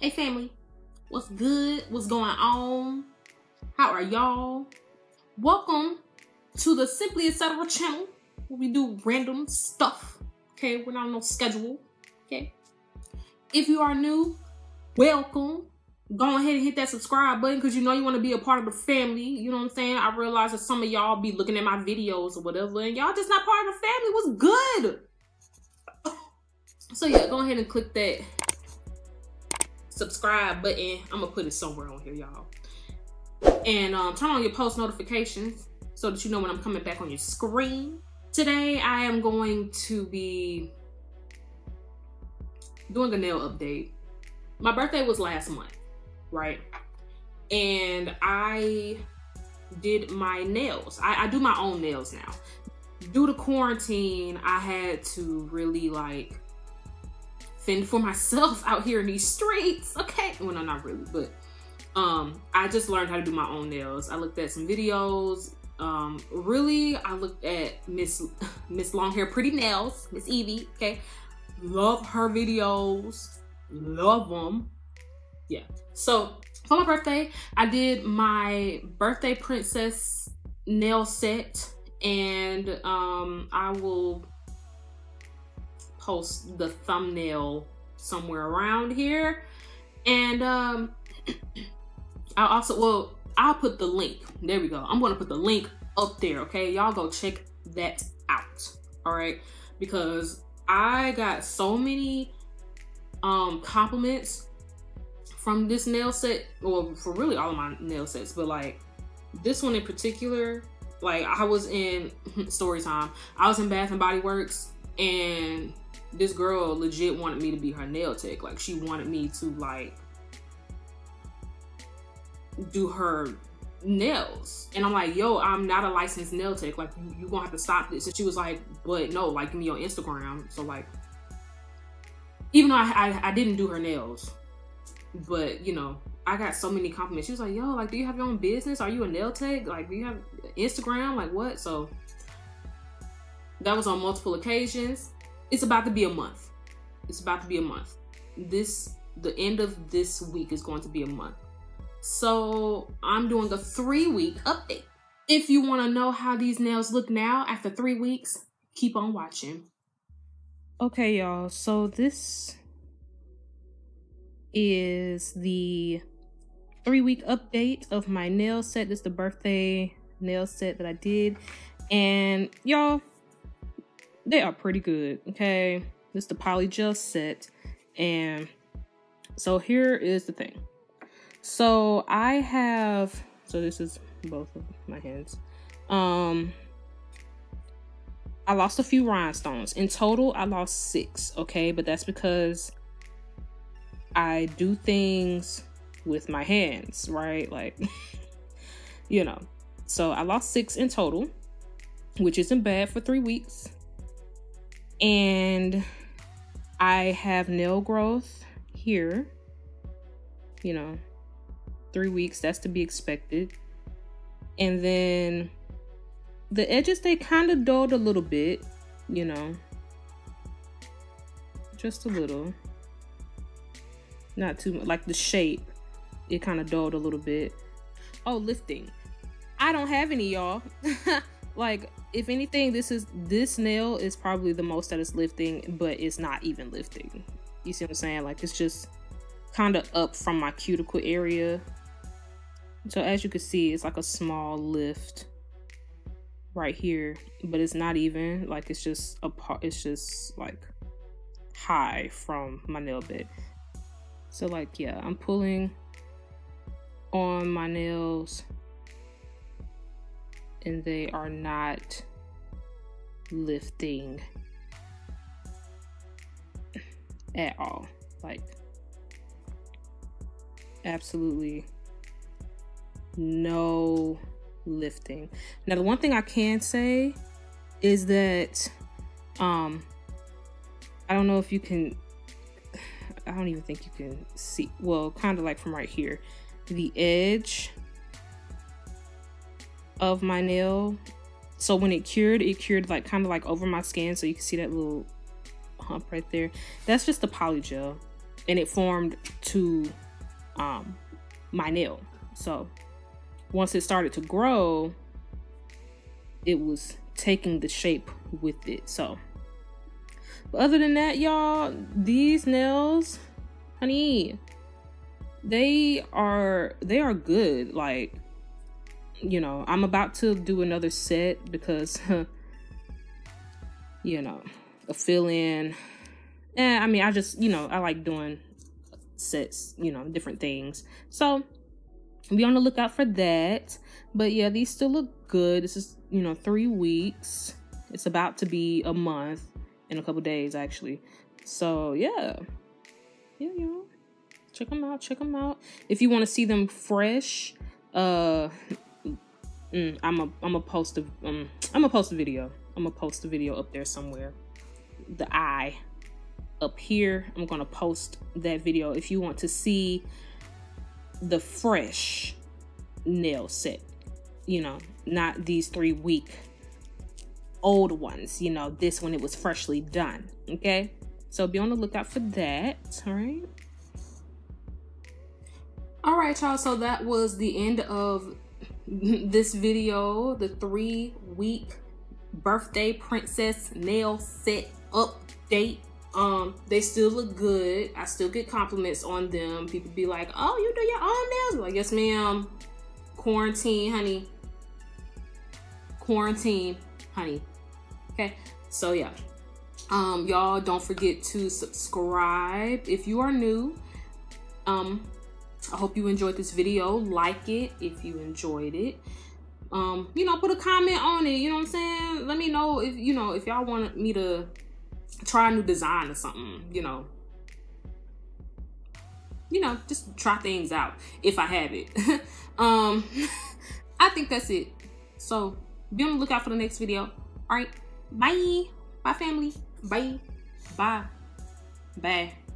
Hey family, what's good? What's going on? How are y'all? Welcome to the Simply Etc. channel, where we do random stuff. Okay, we're not on no schedule. Okay, if you are new, welcome. Go ahead and hit that subscribe button because you know you want to be a part of the family. You know what I'm saying? I realize that some of y'all be looking at my videos or whatever, and y'all just not part of the family. What's good? So yeah, go ahead and click that subscribe button. I'm gonna put it somewhere on here, y'all, and turn on your post notifications so that you know when I'm coming back on your screen. Today I am going to be doing a nail update. My birthday was last month, right? And I did my nails. I do my own nails now. Due to quarantine, I had to really like for myself out here in these streets. Okay, well, no, not really, but I just learned how to do my own nails. I looked at some videos. Really, I looked at Miss Longhair Pretty Nails, Miss Evie. Okay, love her videos, love them. Yeah, so for my birthday I did my birthday princess nail set, and I will post the thumbnail somewhere around here, and I'll put the link. There we go. I'm gonna put the link up there. Okay, y'all go check that out. All right, because I got so many compliments from this nail set, or for really all of my nail sets, but like this one in particular. Like I was in story time. I was in Bath and Body Works, and this girl legit wanted me to be her nail tech. Like she wanted me to like do her nails, and I'm like, yo, I'm not a licensed nail tech, like you gonna have to stop this. And she was like, but no, like give me your Instagram. So like, even though I didn't do her nails, but you know, I got so many compliments. She was like, yo, like do you have your own business? Are you a nail tech? Like do you have Instagram? Like what? So that was on multiple occasions. It's about to be a month. It's about to be a month. The end of this week is going to be a month. So I'm doing a 3-week update. If you want to know how these nails look now after 3 weeks, keep on watching. Okay, y'all. So this is the 3-week update of my nail set. This is the birthday nail set that I did. And y'all, they are pretty good. Okay, this is the Polygel set. And so here is the thing. So I have, so this is both of my hands. I lost a few rhinestones. In total, I lost 6, okay? But that's because I do things with my hands, right? Like, you know. So I lost 6 in total, which isn't bad for 3 weeks. And I have nail growth here, you know, 3 weeks, that's to be expected. And then the edges, they kind of dulled a little bit, you know, just a little, not too much. Like the shape, it kind of dulled a little bit. Oh, lifting, I don't have any, y'all. Like if anything, this nail is probably the most that it's lifting, but it's not even lifting. You see what I'm saying? Like it's just kind of up from my cuticle area. So as you can see, it's like a small lift right here, but it's not even, like it's just a part, it's just like high from my nail bed. So like, yeah, I'm pulling on my nails and they are not lifting at all. Like absolutely no lifting. Now the one thing I can say is that I don't know if you can, I don't even think you can see, well, kind of like from right here, the edge of my nail. So when it cured like kind of like over my skin, so you can see that little hump right there. That's just the Polygel. and it formed to my nail. So once it started to grow, it was taking the shape with it. So, but other than that, y'all, these nails, honey, they are good. Like, you know, I'm about to do another set because, you know, a fill-in. And I mean, I just, you know, I like doing sets, you know, different things. So be on the lookout for that. But yeah, these still look good. This is, you know, 3 weeks. It's about to be a month in a couple days, actually. So yeah, yeah, y'all, check them out. Check them out if you want to see them fresh. I'm gonna post a video up there somewhere. The eye up here, I'm gonna post that video if you want to see the fresh nail set, you know, not these 3-week-old ones, you know, this one, it was freshly done. Okay, so be on the lookout for that. All right, all right, y'all, so that was the end of this video, the 3-week birthday princess nail set update. They still look good. I still get compliments on them. People be like, oh, you do your own nails? Like, yes ma'am. Quarantine, honey. Quarantine, honey. Okay, so yeah, y'all, don't forget to subscribe if you are new. I hope you enjoyed this video. Like it if you enjoyed it. You know, put a comment on it, you know what I'm saying? Let me know if, you know, if y'all want me to try a new design or something, you know. You know, just try things out if I have it. I think that's it. So be on the lookout for the next video. All right, bye, bye family, bye, bye, bye.